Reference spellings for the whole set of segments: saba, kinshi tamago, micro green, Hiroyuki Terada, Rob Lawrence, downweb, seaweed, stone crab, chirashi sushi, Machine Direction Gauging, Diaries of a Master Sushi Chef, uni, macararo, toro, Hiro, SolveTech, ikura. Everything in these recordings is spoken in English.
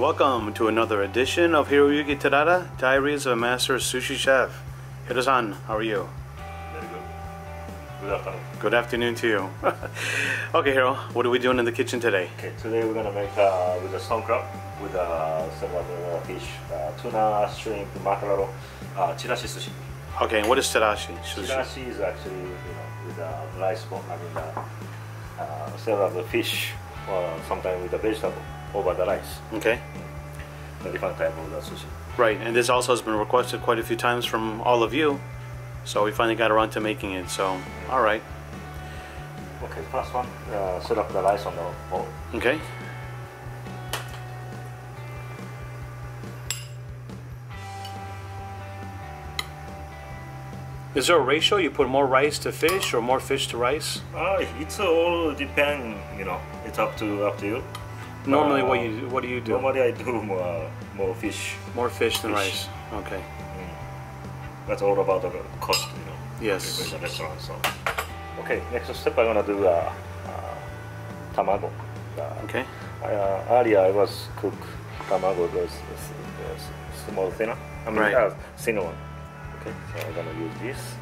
welcome to another edition of Hiroyuki Terada, Diaries of a Master Sushi Chef. Hiro-san, how are you? Very good. Good afternoon. Good afternoon to you. Okay, Hiro, what are we doing in the kitchen today? Okay, today we're gonna make with a stone crab, with some other fish, tuna, shrimp, macararo, chirashi sushi. Okay, and what is chirashi sushi? Chirashi is actually, with rice bone, several fish, sometimes with a vegetable over the rice. Okay. A different type of sushi. Right, and this also has been requested quite a few times from all of you, so we finally got around to making it, so all right. Okay, first one, set up the rice on the bowl. Okay. Is there a ratio? You put more rice to fish or more fish to rice? It's all depend. It's up to you. Normally, what do you do? Normally, I do more fish. More fish than rice. Okay. That's all about the cost, Yes. In the restaurant. So. Okay. Next step, I'm gonna do tamago. Okay. Earlier, I was cook tamago, small thinner. I mean, thinner one. Okay, so I'm gonna use this.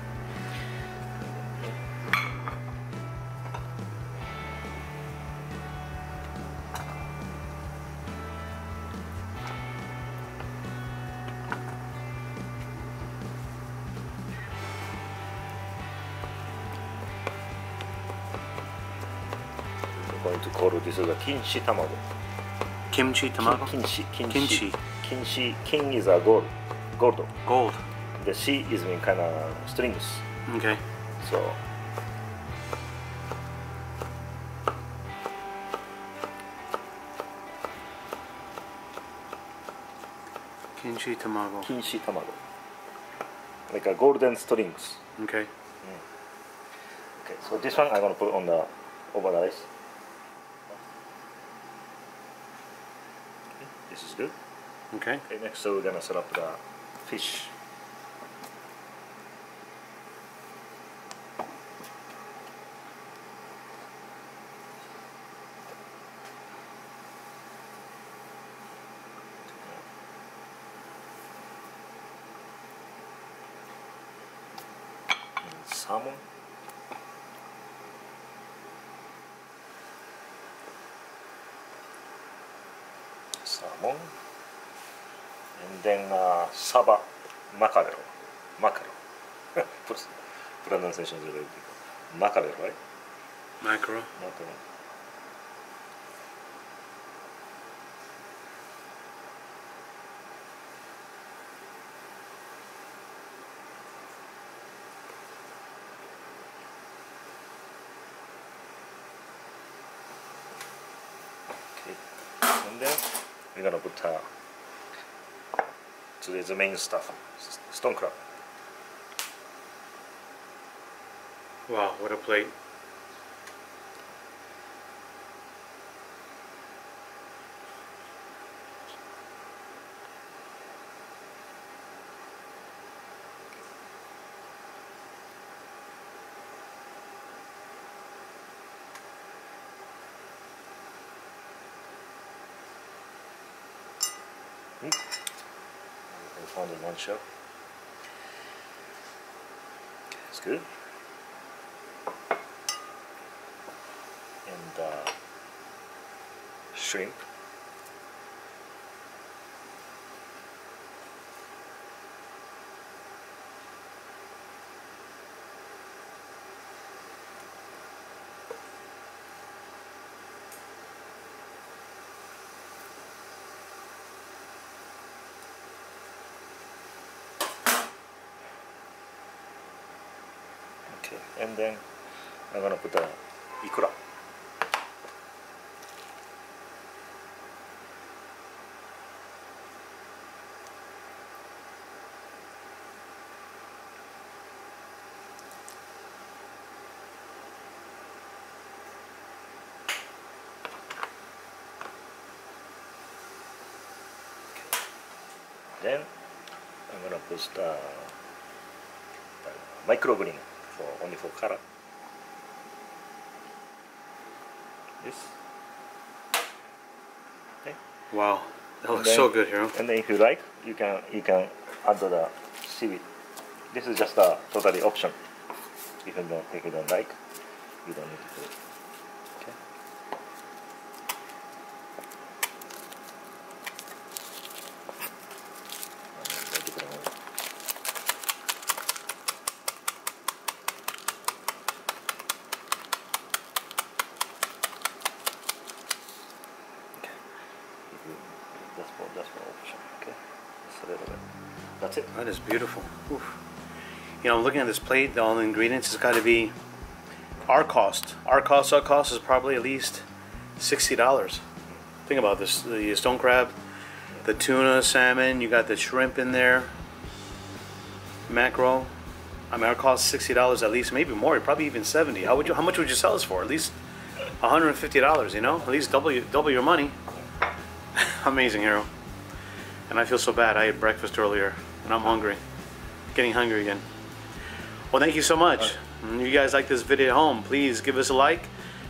I'm going to call this as a kinshi tamago. Kimchi tamago? Kinshi. Kinshi. King is a gold. Gold. The C is mean kind of strings. Okay. So. Kinshi tamago. Like a golden strings. Okay. Okay. So this one I'm gonna put on the over the rice. Okay, this is good. Okay. Okay. Next, so we're gonna set up the fish. Salmon. And then saba macararo. Pronunciation is really difficult. Macararo, right? Mackerel. And then we're gonna put today's main stuff, stone crab. Wow, what a plate! I found it one shot. It's good. And shrimp. And then I'm gonna put the ikura. Then I'm gonna put the micro green. Only for color. Yes. Okay. Wow. That looks so good, Hiro. And then if you like, you can add the seaweed. This is just a totally option. If you don't like, you don't need to do it. Okay. That's one option. Okay, just a little bit. That's it. That is beautiful. Oof. You know, looking at this plate, all the ingredients has got to be our cost. Our cost is probably at least $60. Think about this: the stone crab, the tuna, salmon. You got the shrimp in there, mackerel. I mean, our cost $60 at least, maybe more. Probably even $70. How much would you sell us for? At least $150. You know, at least double your money. Amazing, Hiro. And I feel so bad. I had breakfast earlier, and I'm hungry. Getting hungry again. Well, thank you so much. If you guys like this video at home, please give us a like,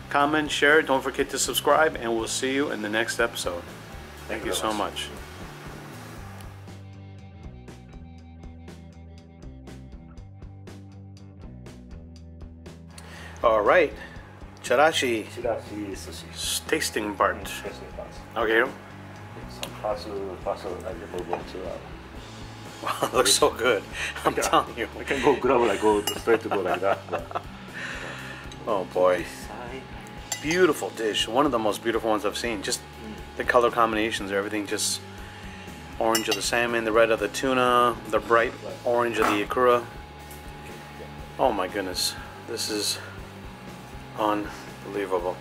comment, share. Don't forget to subscribe, and we'll see you in the next episode. Thank you so much. All right, chirashi sushi tasting part. Okay. Wow, it looks so good. I'm telling you. I can go grab like go straight to go like that. But. Oh boy. Beautiful dish. One of the most beautiful ones I've seen. Just the color combinations, everything, just orange of the salmon, the red of the tuna, the bright orange of the ikura. Oh my goodness. This is unbelievable.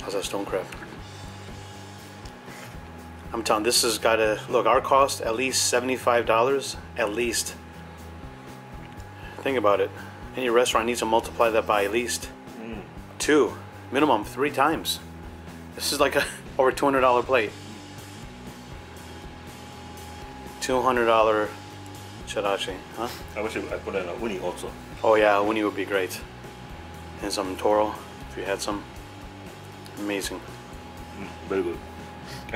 How's that stone crab? I'm telling, this has got to look. Our cost at least $75, at least. Think about it. Any restaurant needs to multiply that by at least 2, minimum 3 times. This is like a over $200 plate. $200 chirashi, huh? I wish I put in a uni also. Oh yeah, uni would be great, and some toro if you had some. Amazing. Very good.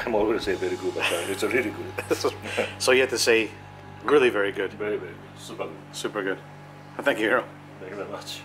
I'm always going to say very good, but it's a really good. So you have to say really very good. Very, very good. Super good. Super good. Thank you, Hiro. Thank you very much.